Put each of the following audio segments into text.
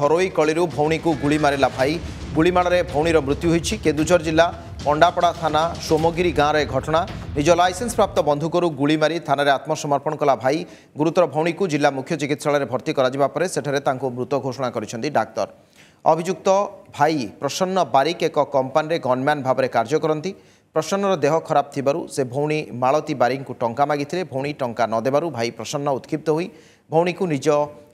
घरोई कलीरू भौणी को गुली मारा भाई गुलीमाण में भौणीर मृत्यु होती। केन्दुझर जिला अंडापड़ा थाना सोमगिरी गाँव में घटना। निज लाइसेंस प्राप्त बंधुकरू गुली मारी थाना आत्मसमर्पण कला भाई। गुरुतर भौणी को जिला मुख्य चिकित्सालय भर्ती करापर सेठे मृत घोषणा कर डाक्तर। अभियुक्त भाई प्रसन्न बारिक एक कंपानी में गनमैन भाव में कार्य करती। प्रसन्नर देह खराब थिबारु से भौणी मालती बारिक को टंका मागिथिले। भौणी टंका न देबारु भाई प्रसन्न उत्क्षिप्त होई भौणी को निज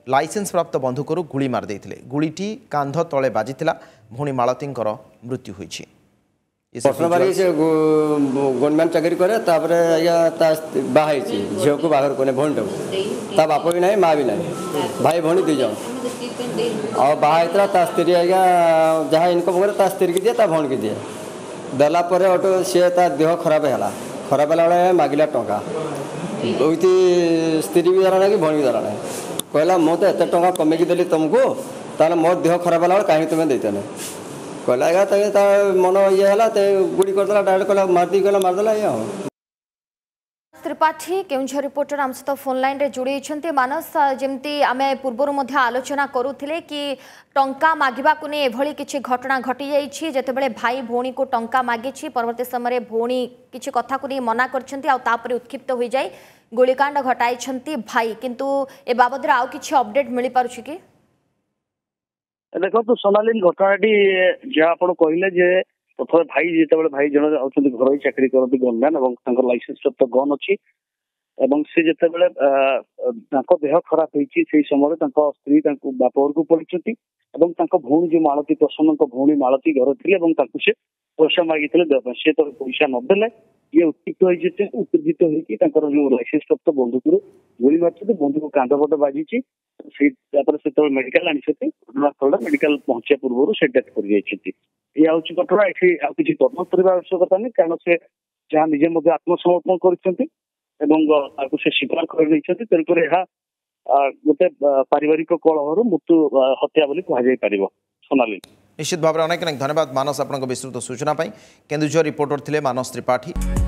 लाइसेंस प्राप्त बंधुकरू गुली मार देथिले। गुलीटी कांध तले बाजिथिला। भौणी मालतींकर मृत्यु होईछि। प्रसन्न बारिक से गनमैन चाकरी करे तापरे या ता बाहाईछि झियो को बाहर कोने भौणी ता बाप भी नाही मां भी नाही भाई भौणी दे जाओ और बाहाईतरा ता स्त्री आज्ञा जहां इनकम करे ता स्त्री के दिए ता भौणी के दिए देला पर ऑटो सी ता देह खराब है मागिला टंका उठी स्त्री भी धराना कि भौणी भी धराना कहला मो तो एत टा कमेक देली तुमको ताले मो देह खराब है कहीं तुम्हें देते ना कहला ते मन ये है गुड़ी करदेला डायरेक्ट कहला मारदी कहला मारदेला ये हाँ। त्रिपाठी केउंझर रिपोर्टर आम सहित फोन लाइन रे जोड़ी मानस जमी आम पूर्वर आलोचना करूले कि टंका मागिबा को नहीं एभली किसी घटना घटी जाइए। जितेबाला भाई भौणी को टंका मागिछि परवर्ती समय भौणी किसी कथा को नहीं मना कर उत्क्षिप्त हो जाए गोलीकांड घटाई भाई किंतु ए बाबद रे आउ किछि अपडेट मिल पारुछि कि? देखो सोनालीन घटनाटी जहाँ आप कहले प्रथम भाई जिते भाई जन अच्छे घर चाकरी करती गनमैन और लाइसेंस प्राप्त गन अच्छी सी जिते देह खराब होती समय स्त्री बापघर को पड़ी भौणी जो मालती प्रसन्न भौणी मालती घर थी से पैसा मागिते देवाई सी तो पैसा नदेले ये उत्तेजित उत्तेजित होकर जो लाइसेंस प्राप्त बंधुक गोली मारती बंधुक कांध पट बाजी से मेडिकल आनी घटनास्थल मेडिकल पहुंचा पूर्व से डेथ कर यह हूँ घटना ये किसी तदन करने आवश्यकता नहीं कारण से जहाँ निजे आत्मसमर्पण कर स्वीकार कर तेणुक यह गोटे पारिवारिक कलह मृत्यु हत्या कह पार। सोनाली निश्चित भाव में अनेक अनेक धन्यवाद मानस आपस्तृत सूचना। केन्दुझर रिपोर्टर थे मानस त्रिपाठी।